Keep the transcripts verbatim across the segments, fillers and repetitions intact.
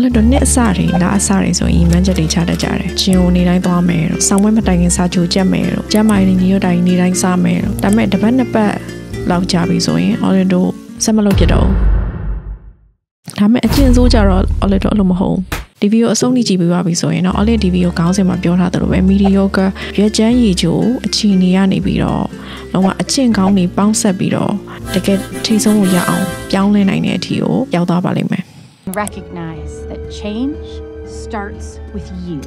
อะไรโดนเนสารีน่าสารีส่วนอีมันจะดีชาดจาร์ชิวนี่ได้ตัวเมรุสังเวยมาแต่งสาจูเจเมรุเจมาในนี้ได้นี่ได้สามเมรุแต่แม่เด็กเป็นแบบเราจ่าไปส่วนอะไรดูสมาลูกจะดูทำให้อาชีพสู้จาร์อะไรดูลมหงดีวิโอส่งนี่จีบีว่าไปส่วนเนาะอะไรดีวิโอเขาเสียมาเบี้ยวท่าตัวเวมิริโอก็เยอะจังยี่จูอาชีพนี้นี่บีรอลงว่าอาชีพเขานี่ป้องเสบีรอแต่แกที่ส่งยาวยังเลยไหนเนี่ยที่โอยาวต่อไปเลยไหมRecognize that change starts with you.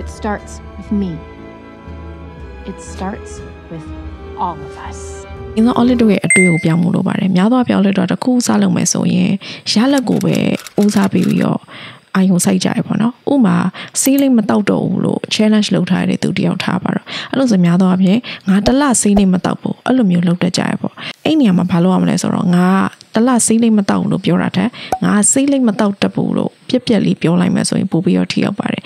It starts with me. It starts with all of us. In the only way, a do be a more about him. Yada be a little the cool salon, so yeah, shall I go away? Usa be your I don't say Jaipona. Uma, ceiling mataudo, low, challenge low tide to the outer bar. I don't say Yada of ye, not the last ceiling mataupo, alumni low the Jaipo. Any of my palomas or nga.ตลาดซีเล็กมาเต่าหนูเปียวรัดแท้งาซีเล็กมาเต่าตะปูหนูเปียบเปียรีเปียวลายมาส่วนปูเปียวเที่ยวไปเลย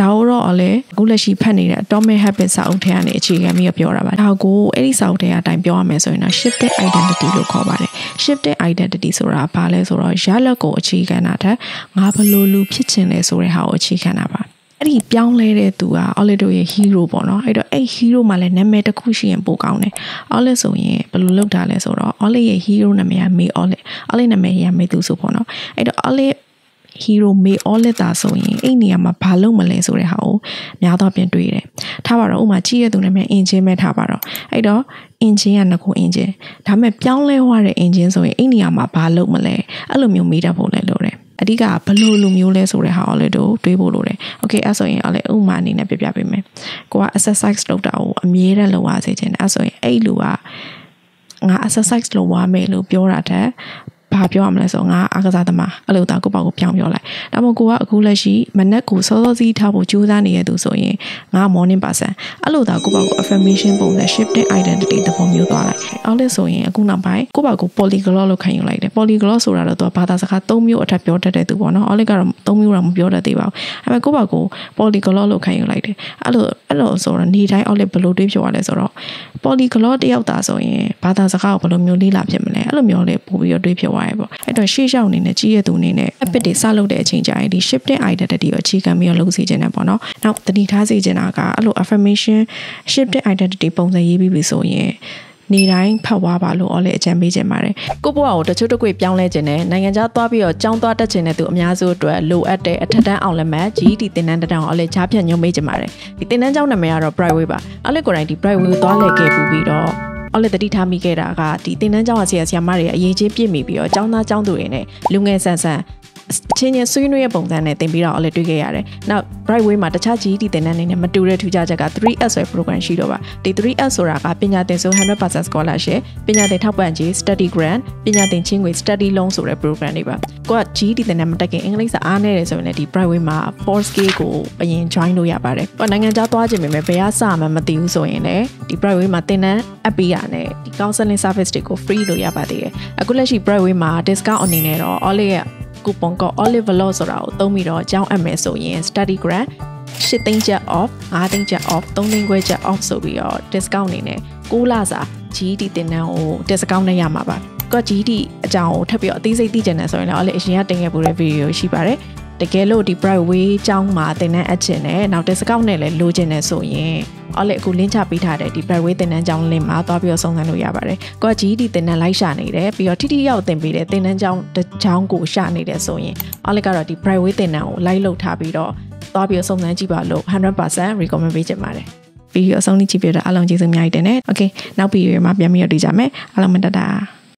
ดาวรออะไรกูเลยชี้แผ่นนี้แหละต้องไม่ให้เป็นสาวเทียนเนี่ยชี้กันมีเปียวรัดไปดาวกูไอ้ที่สาวเทียนได้เปียวมาส่วนน่ะ shift the identity ลูกเข้าไปเลย shift the identity ส่วนเราไปเลยส่วนเราย้ายแล้วก็ชี้กันนะแท้งาพลูลูพิชิตเลยส่วนเราชี้กันนะไปไอ้เปียงเลยเด็ดตัวอะไรโดยฮีโร่ป่ะเนาะไอ้โดยไอ้ฮีโร่มาเลยนั่นแม่ตะคุชิยังปูเก่าเนี่ยอะไรส่วนเงี้ยบรรลุเลิกได้เลยส่วนเราอะไรเงี้ยฮีโร่นั่นแม่ยังไม่อะไรอะไรนั่นแม่ยังไม่ตัวสูบป่ะเนาะไอ้โดยอะไรฮีโร่ไม่อะไรตาส่วนเงี้ยไอ้เนี่ยมาพาลงมาเลยส่วนเราเนี่ยต้องเป็นตัวเลยถ้าว่าเราอุ้มมาชี้ตัวนั่นแม่เอ็นเจไม่ถ้าว่าเราไอ้โดยเอ็นเจอันนั้นก็เอ็นเจถ้าแม่เปียงเลยว่าเลยเอ็นเจส่วนเงี้ยไอ้เนี่ยมาพาลงมาเลยอารมณ์ยังไม่ได้พูดเลยเลยอดีตก็พลูลูมิวเลสูเลยค่ะอะไรดูด้วยโบลูเลยโอเคอาส่วนอะไรอุมานี่เนี่ยเปรียบเทียบเป็นไหมกว่า exercise ลงดาวมีอะไรละว่าเสียใจนะอาส่วนไอ้ลูว่างา exercise ลงว่าไม่รู้เปียวรัดแท้พาเปียวอะไรส่วนงาอากาศธรรมะอะไรต่างก็บอกกูเปียวเปียวอะไรแล้วมันกูว่ากูเลยสิมันนักกูสอดสิท้าวผู้จูด้านนี้ดูส่วนงาโมนิปัสเซนอะไรต่างก็บอกกู affirmation ปุ่มแต่ shift the identity แต่ผมอยู่ตัวอะไรอะไรส่วนกูนำไปกูบอกกู polyglot ลูกค้าอย่างไรเนี่ย polyglot ส่วนเราตัวภาษาสักต้องมีอัตราเปียวได้ตัวเนาะอะไรก็ต้องมีเราเปียวได้ตัวไอ้แม่กูบอกกู polyglot ลูกค้าอย่างไรเนี่ยอะไรอะไรส่วนนี้ได้อะไรเป็นรูปด้วยส่วนอะไรส่วน polyglot เดียวตาส่วนภาษาสักเอาเป็นรูปมีลีลาเพียบเลยอะไรมีอะไรปุ่มเดียวด้วยเพียบไอ้ตัวชี้เจ้านี่เนี่ยชี้ตัวนี่เนี่ยเป็นเด็กสาวเด็กเชิงใจดิชิปได้ไอเดียดีกว่าชี้กันมีอะไรสิเจนะปะเนาะนับตอนนี้ถ้าสิเจนะก็อะไร affirmation ชิปได้ไอเดียดีปงใจยี่บีบีส่วนเนี่ยนี่ไรพะว่าบาลูอะไรเจนบีเจมาเลยกูบอกว่าตัวชุดตัวกูเปียงเลยเจเนี่ยในงานเจ้าตัวพี่เอาจ้องตัวตัดเจเนี่ยตัวมีอาสุตัวลูอัดเดออัดได้เอาเลยแม้จีดีเต้นนั่นได้เอาเลยชาบยันยมบีเจมาเลยดีเต้นนั่นเจ้าหน้าไม่เอาเรา private ป่ะอะไรก็ไรดี private ตัวอะไรเก็บบีดอเอาเลยแต่ที่ทำมีเกล้าค่ะที่เต้นนั่งเจ้าอาเซียเซียมาเลยยังเจ็บยิ่งมีเบี้ยเจ้าหน้าเจ้าตัวเองเนี่ยลุงเงินสั่นสั่นเช่นยังซุยนุ่ยปงจันเนี่ยเต็มไปด้วยเอาเลยด้วยเกล้าเลยนะไบรท์เวย์มาแต่ชาจีที่เต้นนั่นเนี่ยมาดูเรื่องทุกอย่างจากทรี เอส โปรแกรมชีโร่ป่ะที่ทรี เอส โปรแกรมเป็นยาเต็มส่วนให้เราภาษาสกอลาเช่เป็นยาเต็มทับวันจี study grant เป็นยาเต็มชิงเว study long ส่วนโปรแกรมนี้ป่ะก็จีที่เต้นนั่นมาแต่เก่งอังกฤษอ่านได้เลยส่วนเนี่ยที่ไบรท์เวย์มาฟอร์สเกโก้ไปยัง join ดูยาป่ะเลยวันนั้นงานเจ้าตัวจะมีแบบยาสามันมาติวส่วนเนี่ยที่ไบรท์เวย์มาเต้นนั่นอภิยาเนี่ยที่ counseling service ที่ก็ฟรีเลยยาป่ะที่อ่ะกูเลยชีไบรท์เวย์มา discount อันนี้เนี่ยเราเอาเลยกูปองก็ olive oil ส่วนเราต้องมีเราเจ้า เอ็ม เอส ส่วนยัง study grant ชิตติ้งจะ off อาติ้งจะ off ต้องติ้งเวจะ off ส่วนเรา discount นี่เนี่ยกูล่าซะจีดีเต็นเอา discount ในยามาป่ะก็จีดีเจ้าถ้าเปียตีสิตีเจนเนี่ยส่วนเราเลยเชียร์ติ้งแกบูเรวิโอชีป่ะเลยแต่แกโลดีไบรท์เวย์เจ้ามาเต็นเนี่ยเจนเนี่ยเรา discount เนี่ยเลยรู้เจนเนี่ยส่วนยังเอาเลยกูเล่นชาปีถ่ายได้ดีไบรท์เวย์เต็นเนี่ยเจ้าเล่นมาต่อเปียส่งงานหนูยาป่ะเลยก็จีดีเต็นเนี่ยไล่ชาหนีได้เปียที่ที่ยาวเต็มไปเลยเต็นเนี่ยเจ้าจะเจ้ากูชาหนีได้ส่วนยังเอาเลยก็เราดีไบรท์เวย์เต็นเนี่ยไล่ลงท่าปีรอต่อเปียส่งงานจีบาโล หนึ่งร้อยเปอร์เซ็นต์ recommend ไปเจมาเลยปีส่งนี่จีบได้อารมณ์จีซึ่งใหญ่เต็นเนี่ยโอเคน้าปีมาเปียมีอะไรดีจ้ะไหมอารมณ์มันดา